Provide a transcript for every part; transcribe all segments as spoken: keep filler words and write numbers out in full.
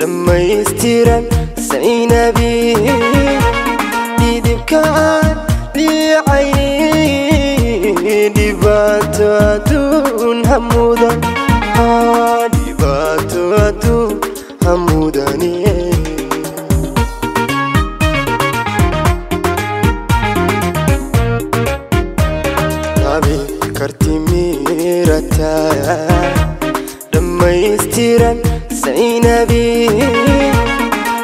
لما يستيرا سنينا بيه دي بكان دي عين دي باتواتون حمودا دي باتواتون حمودا نيه نبي كرتي ميرتا لما يستيرا سعينا بيه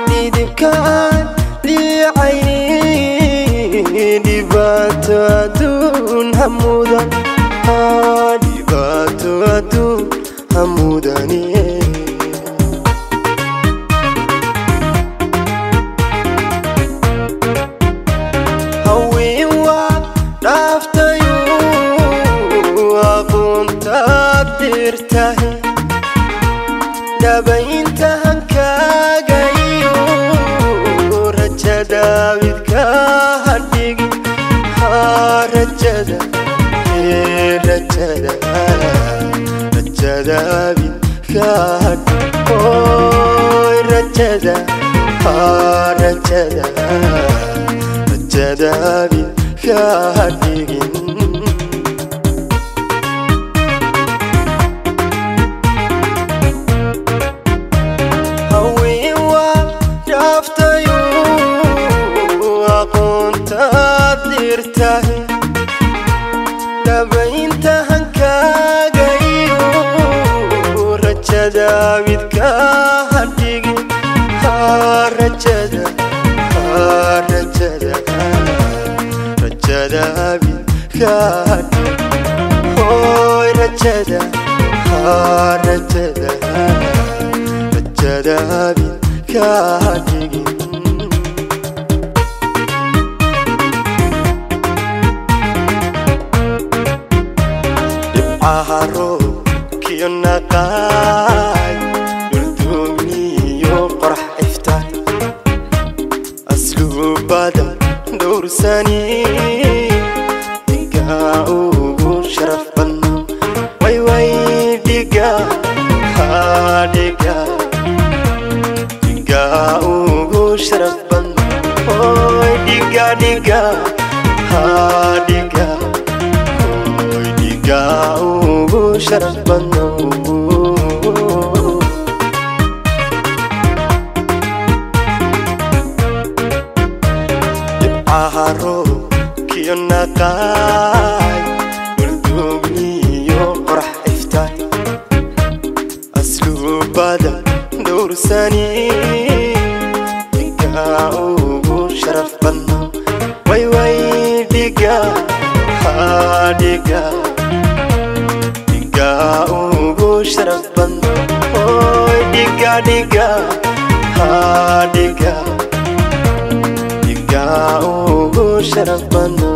دي دكان دي عيني دي باتواتون حمودا دي باتواتون حمودا نيه هوي واق رافتيو أقوم تقدر تهي دبين تهكا غيو رجا داويد كهديق ها رجا دا رجا دا رجا داويد كهديق رجا دا ها رجا دا رجا داويد كهديق دبين تهكا غيو رجا داويد كهديق ها رجا دا ها رجا دا رجا داويد كهديق هوي رجا دا ها رجا دا رجا داويد كهديق أهرو كيونا قاي دردوني وقرح افتاي أسلوب بدا دور ساني دقاو شرف بنو وي وي دقا ها دقا دقاو شرف بنو وي دقا دقا ها دقا دقاو شرف بنو يبقى هارو كيونا قاي بردوبني وقرح افتاي أسلوب بدا دور ساني دقاو شرف بنو وي وي دقا ها دقا دقاو شرف بنو دقا دقا ها دقا دقاو شرف بنو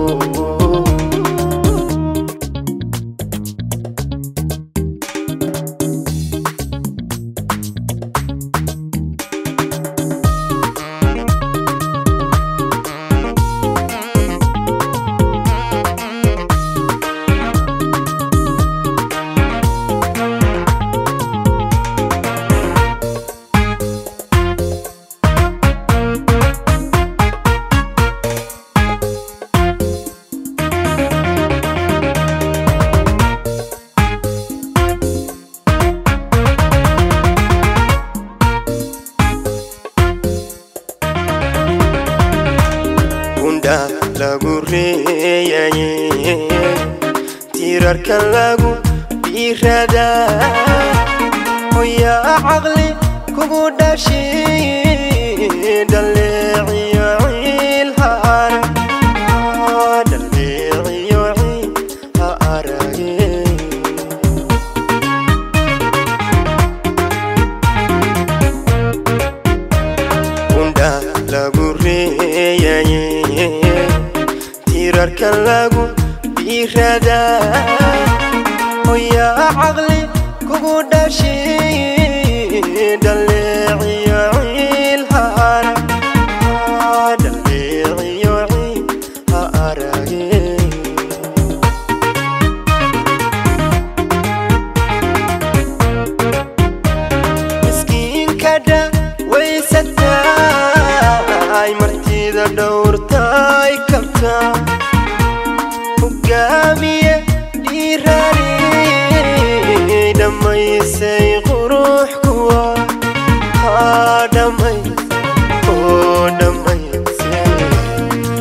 La gurriya ye tirar kalagu birada oya aqli kugu dashi dalliya ilhar dalliya haara ye unda la gurriya ye كلاغو بيرادا ويا عقلي كوكو داشي دلعي يعي الهارة دلعي يعي هارة مسكين كدا ستاي مرتيدا دورتاي كبتا وقامية ديراري دمي سيغو روح قوة ها دمي او دمي سيغ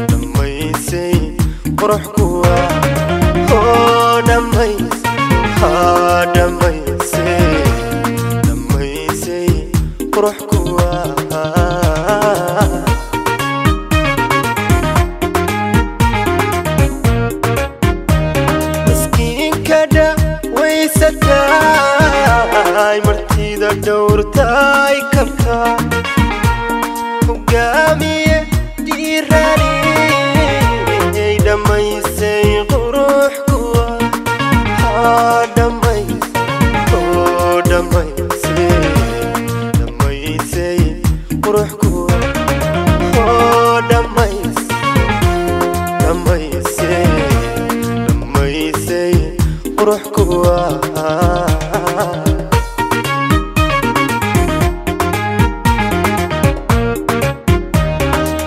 دمي سيغو روح قوة او دمي ها دمي روح قوة مسكين كدا ويستاي مرتي دا دورتاي كبتا وقامية ديراني دمي سيغو روح قوة ها دمي او دمي روح قوة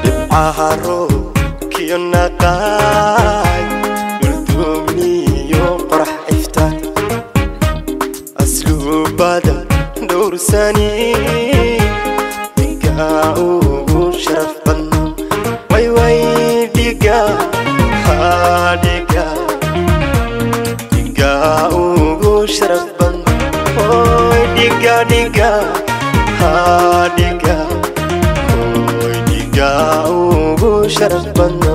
دبعها روح كيو نقاي يردومي يوم قرح افتاك أسلوب هذا دور ساني دقاو شرف بنو وي وي دقا ها دقا شرف بند اوي ديگا ديگا ها ديگا اوي ديگا اوو شرف بند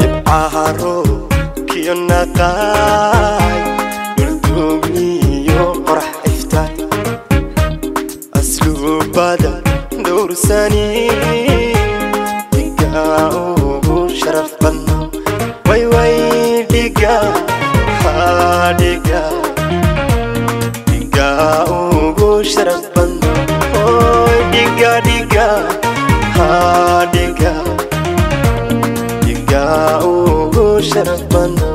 دبعها روح كيو نقاي يردومي يو قرح افتاي اسلوب هذا دور ساني أو شرف بنو وي وي ديجا ها ديجا ديجا أو شرف بنو وي ديجا ديجا ها ديجا ديجا أو شرف بنو.